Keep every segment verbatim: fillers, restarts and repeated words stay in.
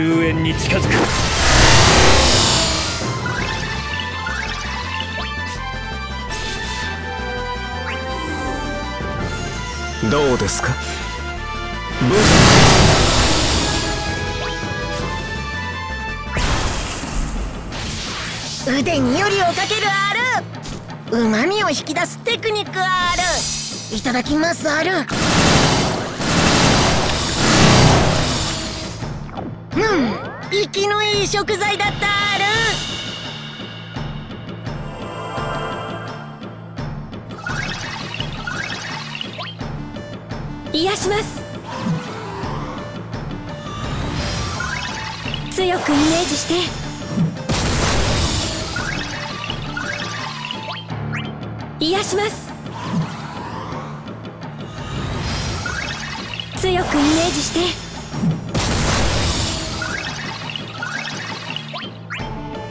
終焉に近づく。どうですか？腕によりをかけるある。うまみを引き出すテクニックある。いただきますある。うん、息のいい食材だったある。癒します。強くイメージして癒します。強くイメージして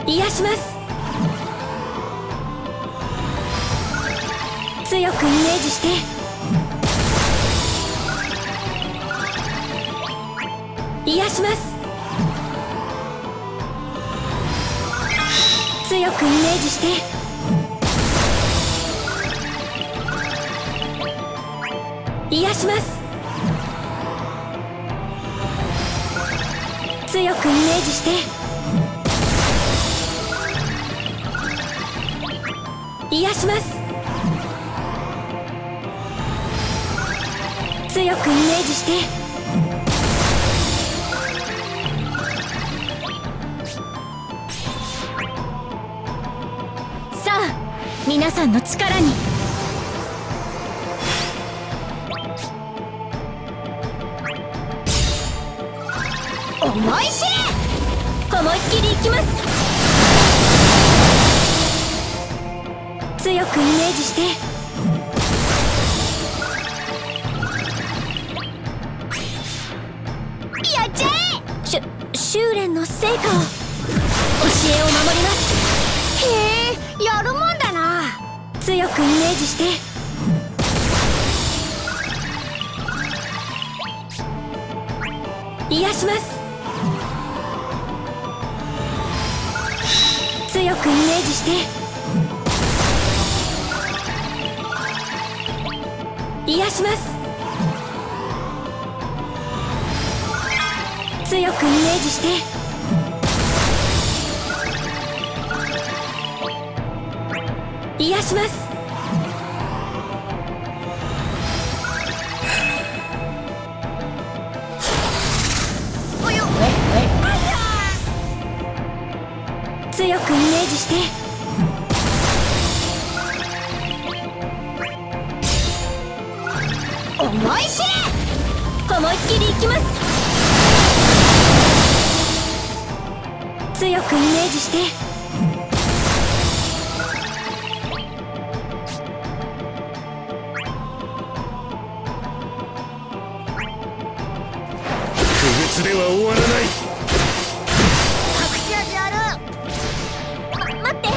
癒します。強くイメージして癒します。強くイメージして癒します。強くイメージして癒します。強くイメージしてさあ皆さんの力に。思い知れ。思いっきりいきます。強くイメージしてやっちゃえ。しゅ修練の成果を。教えを守ります。へえ、やるもんだな。強くイメージして癒します。強くイメージして癒します。強くイメージして癒します。およっ。強くイメージして思い知れ。思いっきりいきます。強くイメージして不滅では終わらない。隠し味ある。ま、待って。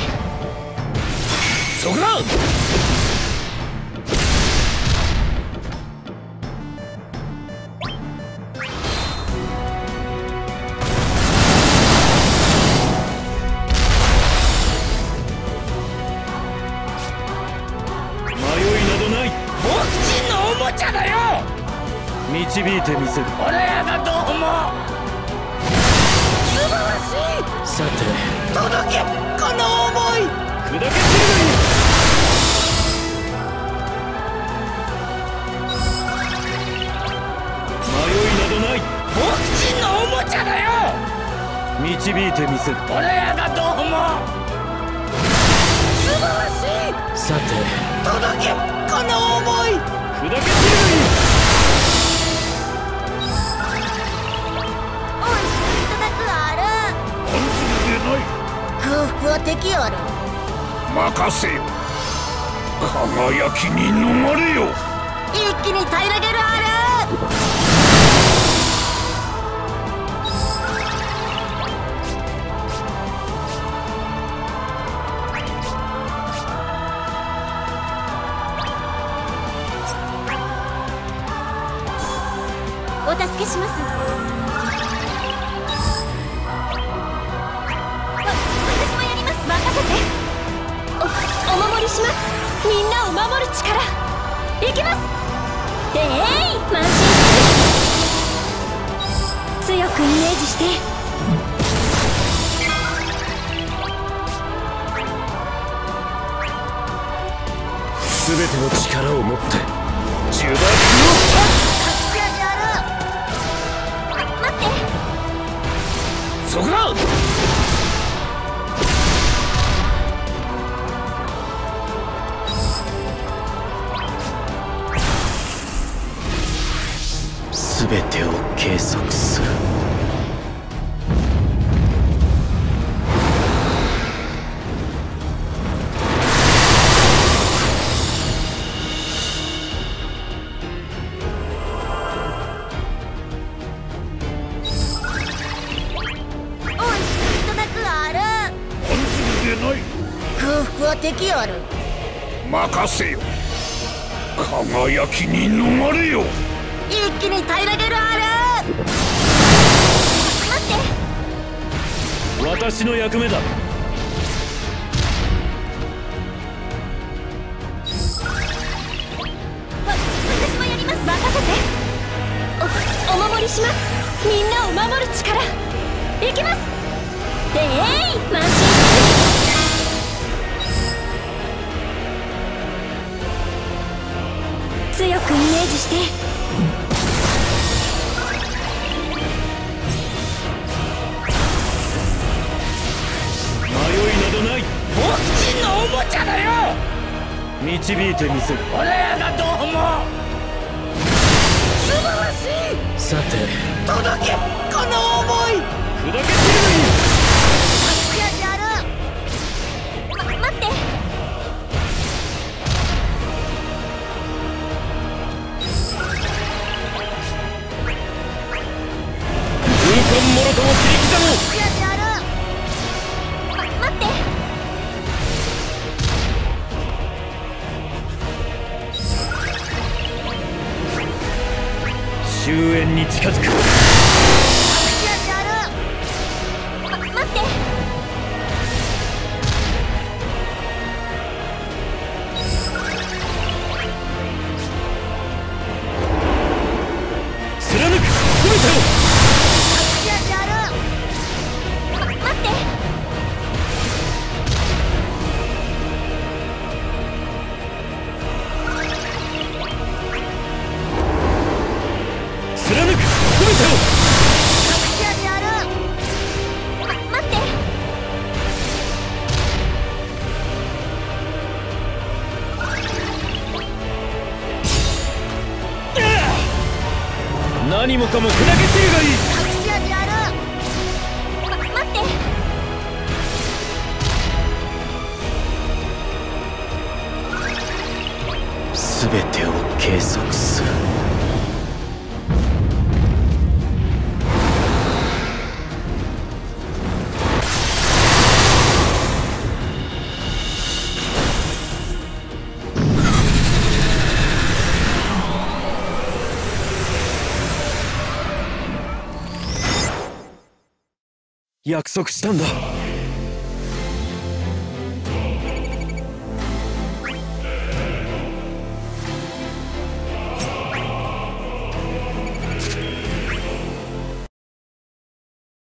そこだ。導いてみせる。俺らがどうも素晴らしい。さて届けこの思い。砕け散るがいい。迷いなどない。僕ちんのおもちゃだよ。導いてみせる。俺らがどうも素晴らしい。さて届けこの思い。砕け散るがいい。幸福は敵ある。任せよ。輝きに逃れよ。一気に平らげるある。お助けします。みんなを守る力、いきます。えい、慢心する。強くイメージして。全ての力を持ってじゅうばいの勝ちやであろう。待って、そこだ。全てを計測する。任せよ、輝きに逃れよ。一気に平らげるある。待って、私の役目だ。わ、私もやります。任せて。お、お守りします。みんなを守る力、いきます。えい、慢心。強くイメージして。迷いなどない。僕ちんのおもちゃだよ。導いてみせる。俺らがどうも素晴らしい。さて、届け、この思い。砕け散る。やる。ま、待って、もろとも切り刻もう。ま、待って、終焉に近づく。ま、待って、貫く全てを。何もかも砕け散るがいい。隠し味あろう。ま、待って。すべてを計測する。約束したんだ。